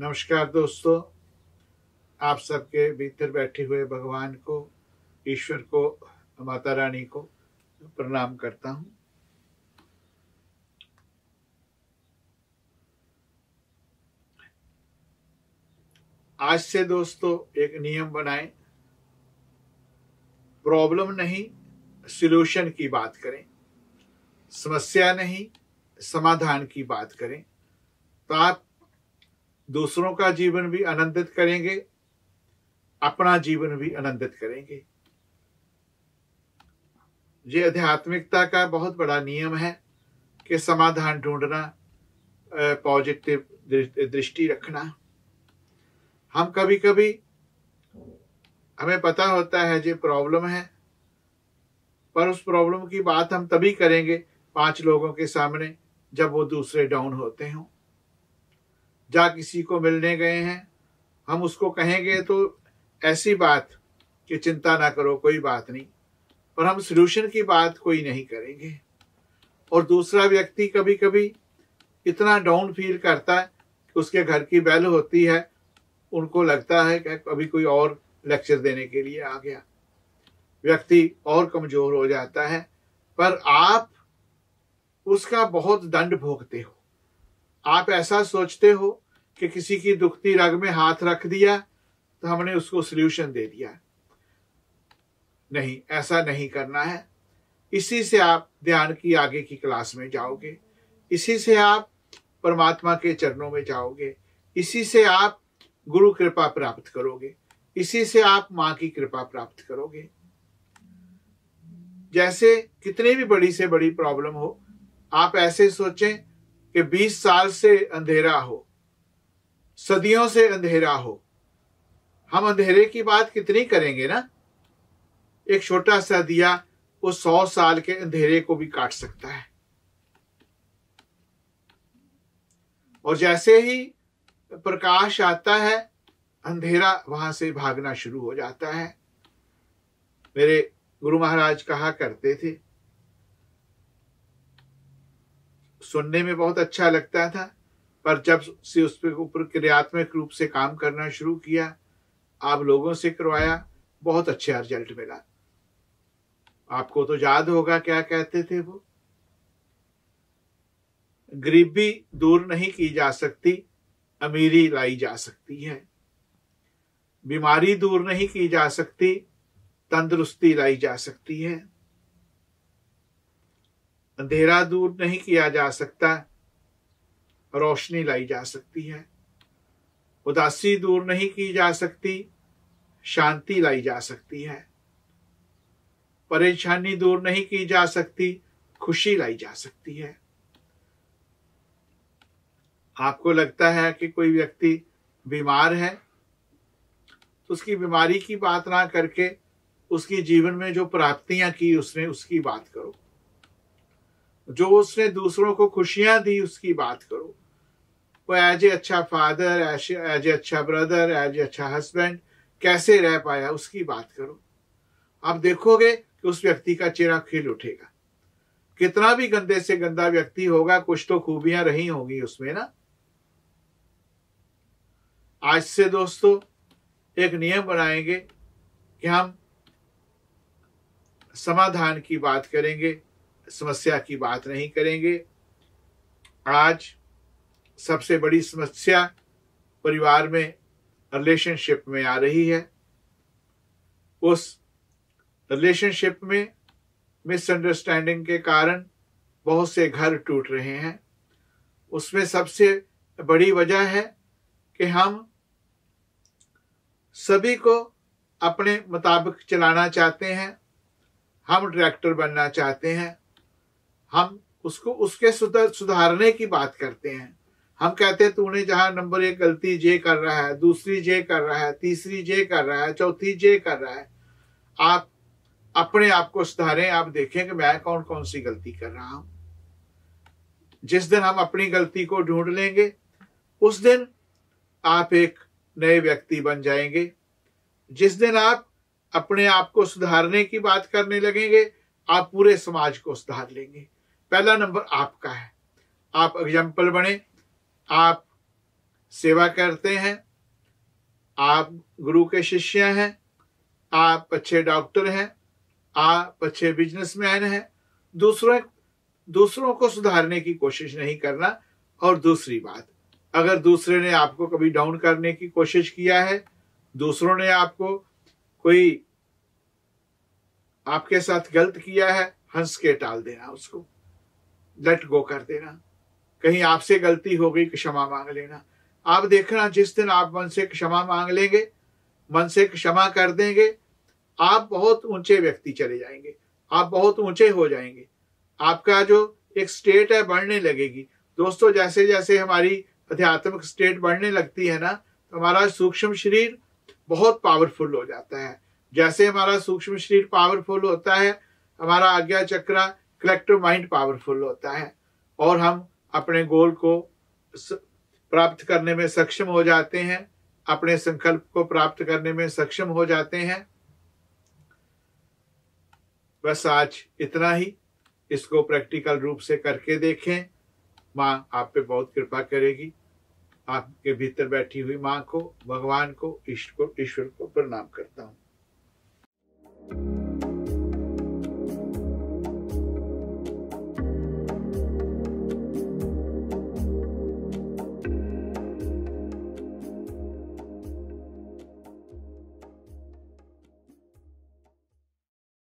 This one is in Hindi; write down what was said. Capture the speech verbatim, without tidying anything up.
नमस्कार दोस्तों, आप सबके भीतर बैठे हुए भगवान को, ईश्वर को, माता रानी को प्रणाम करता हूँ। आज से दोस्तों एक नियम बनाएं, प्रॉब्लम नहीं सॉल्यूशन की बात करें, समस्या नहीं समाधान की बात करें, तो आप दूसरों का जीवन भी आनंदित करेंगे, अपना जीवन भी आनंदित करेंगे। ये आध्यात्मिकता का बहुत बड़ा नियम है कि समाधान ढूंढना, पॉजिटिव दृष्टि रखना। हम कभी कभी हमें पता होता है ये प्रॉब्लम है, पर उस प्रॉब्लम की बात हम तभी करेंगे पांच लोगों के सामने जब वो दूसरे डाउन होते हों। जा किसी को मिलने गए हैं, हम उसको कहेंगे तो ऐसी बात कि चिंता ना करो, कोई बात नहीं, पर हम सॉल्यूशन की बात कोई नहीं करेंगे। और दूसरा व्यक्ति कभी कभी इतना डाउन फील करता है कि उसके घर की बेल होती है, उनको लगता है कि अभी कोई और लेक्चर देने के लिए आ गया, व्यक्ति और कमज़ोर हो जाता है, पर आप उसका बहुत दंड भोगते हो। आप ऐसा सोचते हो कि किसी की दुखती रग में हाथ रख दिया तो हमने उसको सॉल्यूशन दे दिया। नहीं, ऐसा नहीं करना है। इसी से आप ध्यान की आगे की क्लास में जाओगे, इसी से आप परमात्मा के चरणों में जाओगे, इसी से आप गुरु कृपा प्राप्त करोगे, इसी से आप माँ की कृपा प्राप्त करोगे। जैसे कितनी भी बड़ी से बड़ी प्रॉब्लम हो, आप ऐसे सोचें कि बीस साल से अंधेरा हो, सदियों से अंधेरा हो। हम अंधेरे की बात कितनी करेंगे ना, एक छोटा सा दिया वो सौ साल के अंधेरे को भी काट सकता है। और जैसे ही प्रकाश आता है, अंधेरा वहां से भागना शुरू हो जाता है। मेरे गुरु महाराज कहा करते थे, सुनने में बहुत अच्छा लगता था, पर जब से उस पर ऊपर क्रियात्मक रूप से काम करना शुरू किया, आप लोगों से करवाया, बहुत अच्छा रिजल्ट मिला। आपको तो याद होगा क्या कहते थे वो, गरीबी दूर नहीं की जा सकती, अमीरी लाई जा सकती है। बीमारी दूर नहीं की जा सकती, तंदुरुस्ती लाई जा सकती है। अंधेरा दूर नहीं किया जा सकता, रोशनी लाई जा सकती है। उदासी दूर नहीं की जा सकती, शांति लाई जा सकती है। परेशानी दूर नहीं की जा सकती, खुशी लाई जा सकती है। आपको लगता है कि कोई व्यक्ति बीमार है, तो उसकी बीमारी की बात ना करके उसकी जीवन में जो प्राप्तियां की उसने, उसकी बात करो। जो उसने दूसरों को खुशियां दी, उसकी बात करो। वो एज ए अच्छा फादर, एज ए अच्छा ब्रदर, एज ए अच्छा हस्बैंड कैसे रह पाया, उसकी बात करो। आप देखोगे कि उस व्यक्ति का चेहरा खिल उठेगा। कितना भी गंदे से गंदा व्यक्ति होगा, कुछ तो खूबियां रही होंगी उसमें ना। आज से दोस्तों एक नियम बनाएंगे कि हम समाधान की बात करेंगे, समस्या की बात नहीं करेंगे। आज सबसे बड़ी समस्या परिवार में, रिलेशनशिप में आ रही है। उस रिलेशनशिप में मिसअंडरस्टैंडिंग के कारण बहुत से घर टूट रहे हैं। उसमें सबसे बड़ी वजह है कि हम सभी को अपने मुताबिक चलाना चाहते हैं, हम डायरेक्टर बनना चाहते हैं, हम उसको उसके सुधार सुधारने की बात करते हैं। हम कहते हैं तूने जहाँ नंबर एक गलती जे कर रहा है, दूसरी जे कर रहा है, तीसरी जे कर रहा है, चौथी जे कर रहा है। आप अपने आप को सुधारें, आप देखें कि मैं कौन कौन सी गलती कर रहा हूँ। जिस दिन हम अपनी गलती को ढूंढ लेंगे, उस दिन आप एक नए व्यक्ति बन जाएंगे। जिस दिन आप अपने आप को सुधारने की बात करने लगेंगे, आप पूरे समाज को सुधार लेंगे। पहला नंबर आपका है, आप एग्जाम्पल बने, आप सेवा करते हैं, आप गुरु के शिष्य हैं, आप अच्छे डॉक्टर हैं, आप अच्छे बिजनेसमैन हैं, दूसरों दूसरों को सुधारने की कोशिश नहीं करना। और दूसरी बात, अगर दूसरे ने आपको कभी डाउन करने की कोशिश किया है, दूसरों ने आपको कोई आपके साथ गलत किया है, हंस के टाल देना, उसको लेट गो कर देना। कहीं आपसे गलती हो गई, क्षमा मांग लेना। आप देखना, जिस दिन आप मन से क्षमा मांग लेंगे, मन से क्षमा कर देंगे, आप बहुत ऊंचे व्यक्ति चले जाएंगे, आप बहुत ऊंचे हो जाएंगे, आपका जो एक स्टेट है बढ़ने लगेगी। दोस्तों, जैसे जैसे हमारी आध्यात्मिक स्टेट बढ़ने लगती है ना, तो हमारा सूक्ष्म शरीर बहुत पावरफुल हो जाता है। जैसे हमारा सूक्ष्म शरीर पावरफुल होता है, हमारा आज्ञा चक्र, कलेक्टिव माइंड पावरफुल होता है, और हम अपने गोल को प्राप्त करने में सक्षम हो जाते हैं, अपने संकल्प को प्राप्त करने में सक्षम हो जाते हैं। बस आज इतना ही, इसको प्रैक्टिकल रूप से करके देखें। माँ आप पे बहुत कृपा करेगी। आपके भीतर बैठी हुई माँ को, भगवान को, ईश्वर को, ईश्वर को प्रणाम करता हूँ।